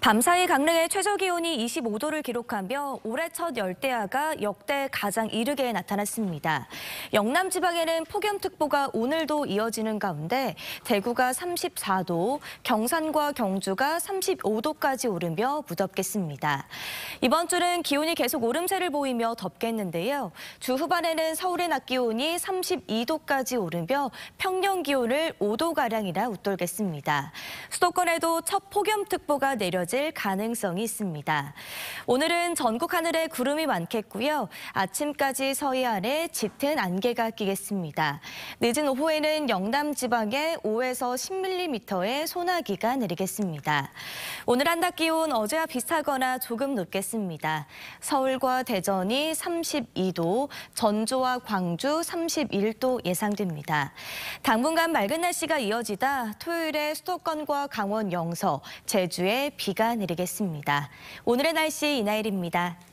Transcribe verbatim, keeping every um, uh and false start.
밤사이 강릉의 최저기온이 이십오 도를 기록하며 올해 첫 열대야가 역대 가장 이르게 나타났습니다. 영남 지방에는 폭염특보가 오늘도 이어지는 가운데 대구가 삼십사 도, 경산과 경주가 삼십오 도까지 오르며 무덥겠습니다. 이번 주는 기온이 계속 오름세를 보이며 덥겠는데요. 주 후반에는 서울의 낮 기온이 삼십이 도까지 오르며 평년 기온을 오 도가량이나 웃돌겠습니다. 수도권에도 첫 폭염특보가 내려집니다. 가능성이 있습니다. 오늘은 전국 하늘에 구름이 많겠고요. 아침까지 서해안에 짙은 안개가 끼겠습니다. 늦은 오후에는 영남 지방에 오에서 십 밀리미터의 소나기가 내리겠습니다. 오늘 한낮 기온 어제와 비슷하거나 조금 높겠습니다. 서울과 대전이 삼십이 도, 전주와 광주 삼십일 도 예상됩니다. 당분간 맑은 날씨가 이어지다 토요일에 수도권과 강원 영서, 제주에 비가 내리겠습니다. 오늘의 날씨 이나일입니다.